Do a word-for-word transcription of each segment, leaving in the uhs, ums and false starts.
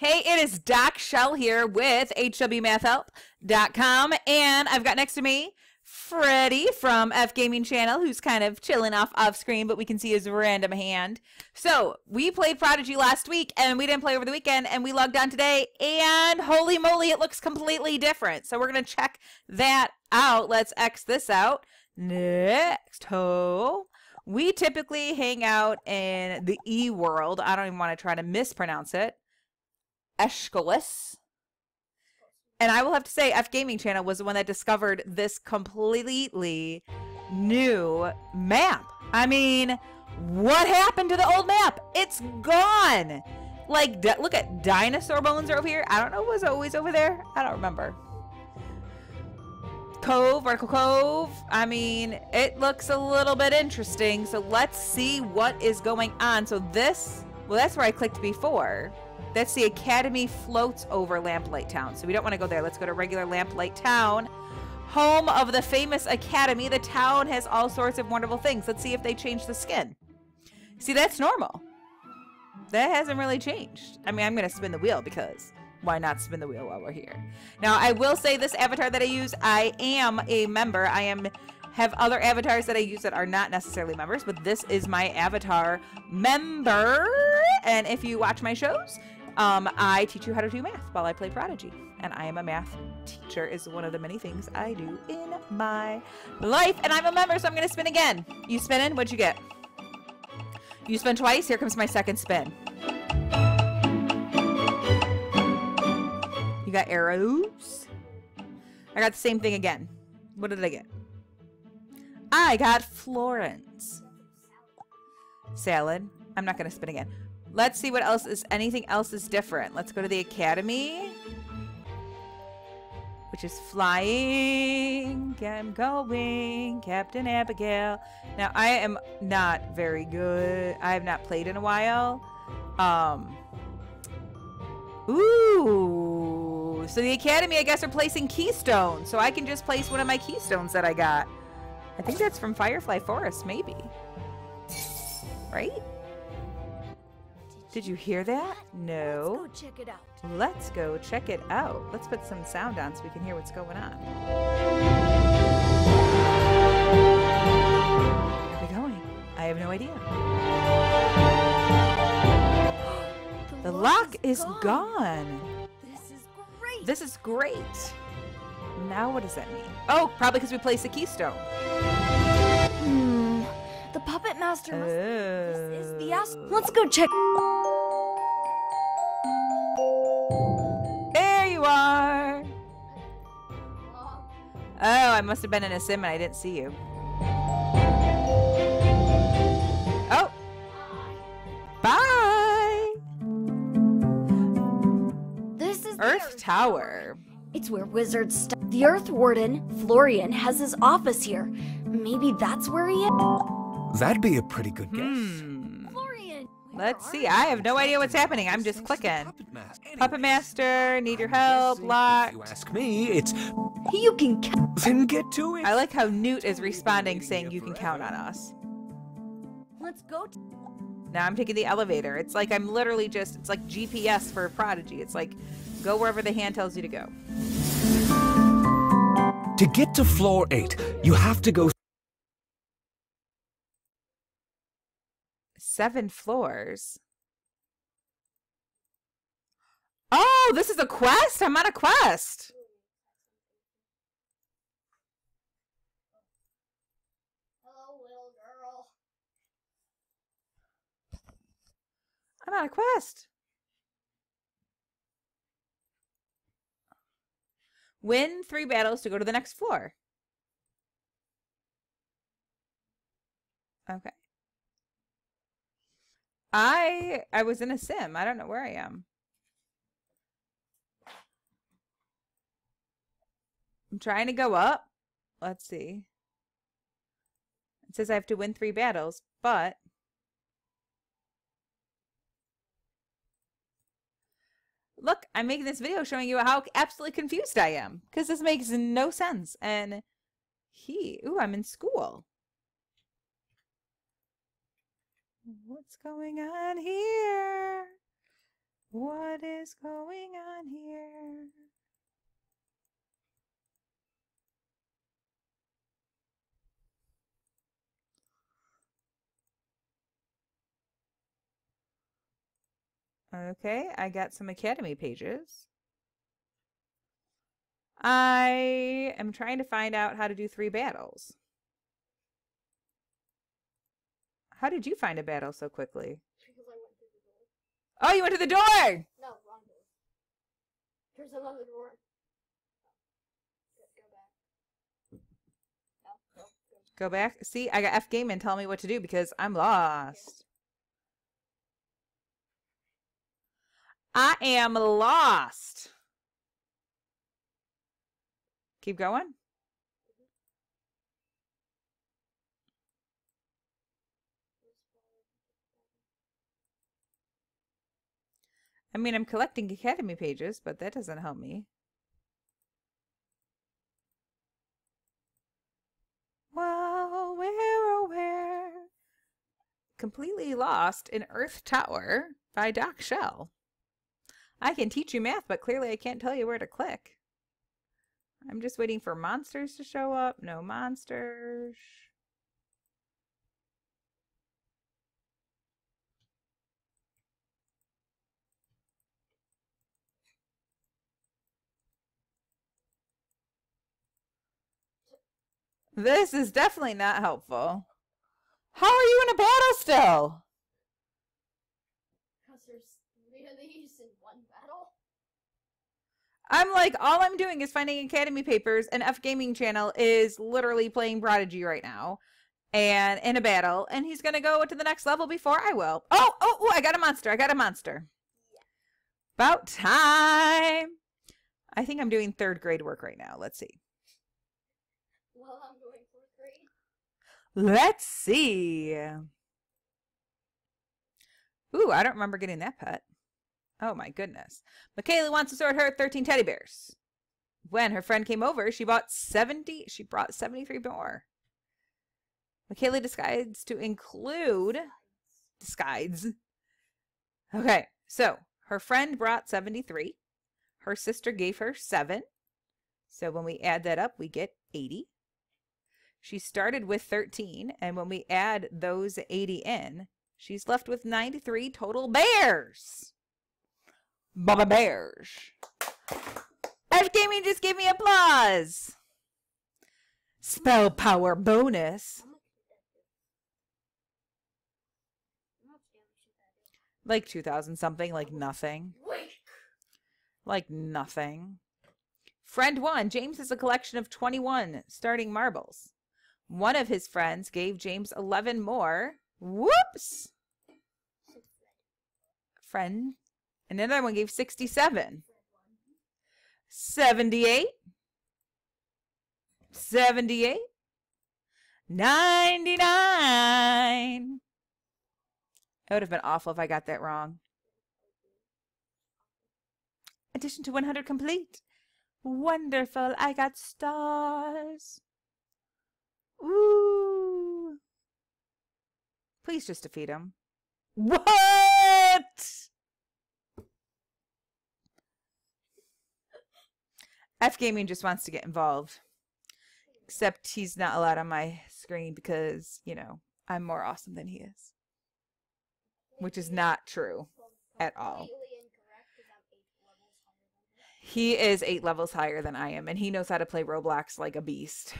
Hey, it is Doc Chelle here with h w math help dot com, and I've got next to me Freddy from F Gaming Channel, who's kind of chilling off off screen, but we can see his random hand. So we played Prodigy last week, and we didn't play over the weekend, and we logged on today, and holy moly, it looks completely different. So we're going to check that out. Let's X this out. Next, ho. We typically hang out in the E world. I don't even want to try to mispronounce it. Aeschylus. And I will have to say F Gaming Channel was the one that discovered this completely new map. I mean, what happened to the old map? It's gone. Like, look at dinosaur bones are over here. I don't know, was always over there. I don't remember. Cove, Arco Cove. I mean, it looks a little bit interesting. So let's see what is going on. So this, well, that's where I clicked before. That's the Academy floats over Lamplight Town. So we don't want to go there. Let's go to regular Lamplight Town, home of the famous Academy. The town has all sorts of wonderful things. Let's see if they change the skin. See, that's normal. That hasn't really changed. I mean, I'm going to spin the wheel because why not spin the wheel while we're here? Now, I will say this avatar that I use, I am a member. I am have other avatars that I use that are not necessarily members, but this is my avatar member. And if you watch my shows, Um, I teach you how to do math while I play Prodigy, and I am a math teacher is one of the many things I do in my life, and I'm a member, so I'm going to spin again. You spinning? What'd you get? You spin twice? Here comes my second spin. You got arrows. I got the same thing again. What did I get? I got Florence. Salad. I'm not going to spin again. Let's see what else is, anything else is different. Let's go to the Academy, which is flying. I'm going, Captain Abigail. Now, I am not very good. I have not played in a while. Um, ooh, so the Academy, I guess, are placing Keystone. So I can just place one of my Keystones that I got. I think that's from Firefly Forest, maybe. Right? Did you hear that? No. Let's go check it out. Let's go check it out. Let's put some sound on so we can hear what's going on. Where are we going? I have no idea. The, the lock is, is gone. gone. This is great. This is great. Now what does that mean? Oh, probably because we placed a keystone. Hmm. The Puppet Master must... Oh. This is the ass. Let's go check... Are. Oh, I must have been in a sim and I didn't see you. Oh. Bye. This is Earth Tower. It's where wizards stop. The Earth Warden, Florian, has his office here. Maybe that's where he is. That'd be a pretty good guess. Hmm. Florian. Let's see. I have no idea what's happening. I'm just clicking. Puppet Master, need your help, locked. If you ask me, it's... You can count. Then get to it. I like how Newt is responding saying you can count on us. Let's go. Now I'm taking the elevator. It's like I'm literally just, it's like G P S for Prodigy. It's like, go wherever the hand tells you to go. To get to floor eight, you have to go... Seven floors? Oh, this is a quest? I'm on a quest. Hello, little girl. I'm on a quest. Win three battles to go to the next floor. Okay. I I was in a sim. I don't know where I am. I'm trying to go up. Let's see. It says I have to win three battles, but look, I'm making this video showing you how absolutely confused I am because this makes no sense. And he, ooh, I'm in school. What's going on here? What is going on here? Okay, I got some Academy pages. I am trying to find out how to do three battles. How did you find a battle so quickly? Because I went through the door. Oh, you went to the door! No, wrong door. There's another door. Go, go back. No, go, go. Go back? See, I got F Gaming telling me what to do because I'm lost. Okay. I am lost. Keep going. I mean, I'm collecting Academy pages, but that doesn't help me. Whoa, where, oh, where? Completely Lost in Earth Tower by Doc Chelle. I can teach you math, but clearly I can't tell you where to click. I'm just waiting for monsters to show up. No monsters. This is definitely not helpful. How are you in a battle still? Because there's three of these in one battle. I'm like, all I'm doing is finding Academy papers, and F Gaming Channel is literally playing Prodigy right now, and in a battle, and he's gonna go to the next level before I will. Oh, oh, oh, I got a monster, I got a monster. Yeah. About time. I think I'm doing third grade work right now, let's see. Well, I'm doing fourth grade. Let's see. Ooh, I don't remember getting that pet. Oh my goodness. Michaela wants to sort her thirteen teddy bears. When her friend came over, she bought seventy, she brought seventy-three more. Michaela decides to include disguise. Okay, so her friend brought seventy-three. Her sister gave her seven. So when we add that up, we get eighty. She started with thirteen, and when we add those eighty in, she's left with ninety-three total bears. Baba Bears. F Gaming just gave me applause. Spell power bonus. Like two thousand something, like nothing. Like nothing. Friend one, James has a collection of twenty-one starting marbles. One of his friends gave James eleven more. Whoops. Friend. And another one gave sixty-seven. seventy-eight. seventy-eight. ninety-nine. It would have been awful if I got that wrong. Addition to one hundred complete. Wonderful. I got stars. Ooh. Please just defeat him. What? F Gaming just wants to get involved, except he's not allowed on my screen because, you know, I'm more awesome than he is, which is not true at all. He is eight levels higher than I am, and he knows how to play Roblox like a beast.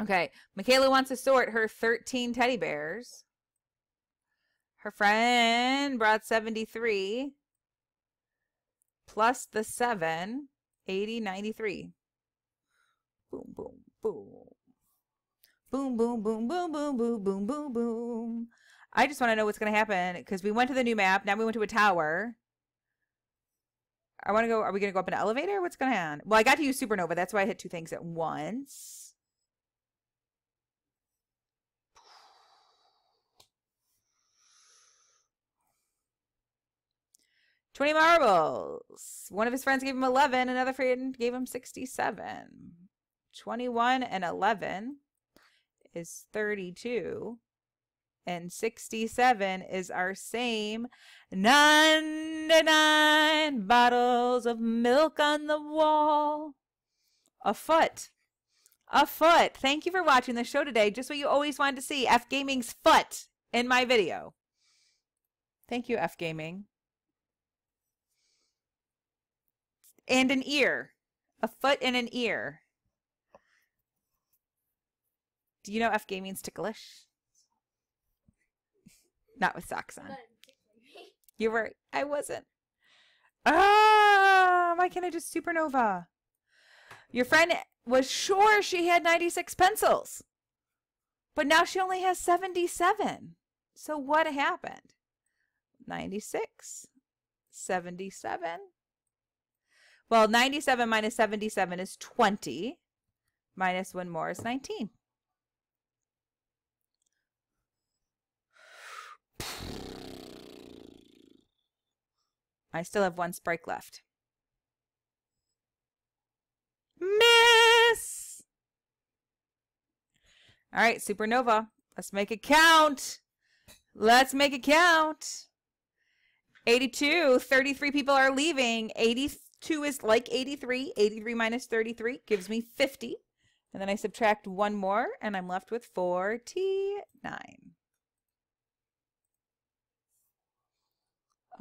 Okay, Michaela wants to sort her thirteen teddy bears. Her friend brought seventy-three plus the seven. eighty, ninety-three. Boom, boom, boom. Boom, boom, boom, boom, boom, boom, boom, boom, boom. I just want to know what's going to happen because we went to the new map. Now we went to a tower. I want to go. Are we going to go up an elevator? What's going to happen? Well, I got to use Supernova. That's why I hit two things at once. twenty marbles. One of his friends gave him eleven. Another friend gave him sixty-seven. twenty-one and eleven is thirty-two. And sixty-seven is our same ninety-nine bottles of milk on the wall. A foot. A foot. Thank you for watching the show today. Just what you always wanted to see. F Gaming's foot in my video. Thank you, F Gaming. And an ear. A foot and an ear. Do you know F Gaming's ticklish? Not with socks on. You were. I wasn't. Ah! Why can't I just supernova? Your friend was sure she had ninety-six pencils, but now she only has seventy-seven. So what happened? ninety-six, seventy-seven. Well, ninety-seven minus seventy-seven is twenty. Minus one more is nineteen. I still have one sprite left. Miss! All right, supernova. Let's make it count. Let's make it count. eighty-two. thirty-three people are leaving. eighty-two is like eighty-three. eighty-three minus thirty-three gives me fifty. And then I subtract one more, and I'm left with forty-nine.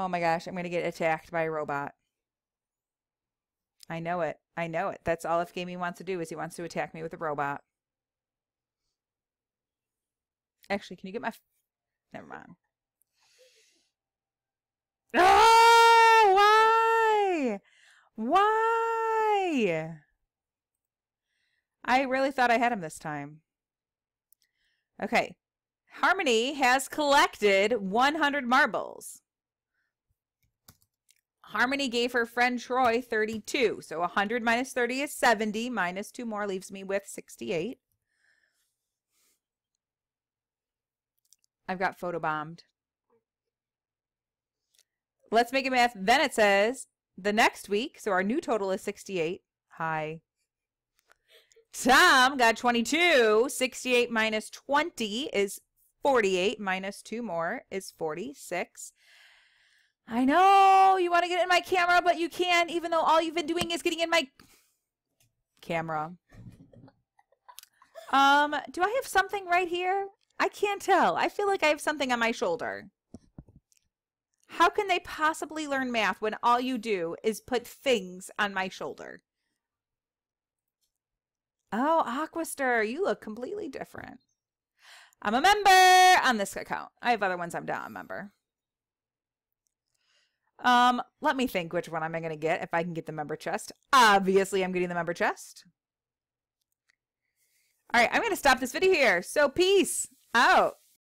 Oh my gosh, I'm going to get attacked by a robot. I know it. I know it. That's all F Gaming wants to do is he wants to attack me with a robot. Actually, can you get my... F Never mind. Oh, why? Why? I really thought I had him this time. Okay. Harmony has collected one hundred marbles. Harmony gave her friend Troy thirty-two. So one hundred minus thirty is seventy. Minus two more leaves me with sixty-eight. I've got photobombed. Let's make a math. Then it says the next week. So our new total is sixty-eight. Hi. Tom got twenty-two. sixty-eight minus twenty is forty-eight. Minus two more is forty-six. I know you want to get in my camera, but you can't, even though all you've been doing is getting in my camera. Um, do I have something right here? I can't tell. I feel like I have something on my shoulder. How can they possibly learn math when all you do is put things on my shoulder? Oh, Aquester, you look completely different. I'm a member on this account. I have other ones I'm not a member. Um, let me think which one I'm going to get if I can get the member chest. Obviously, I'm getting the member chest. All right, I'm going to stop this video here. So peace out.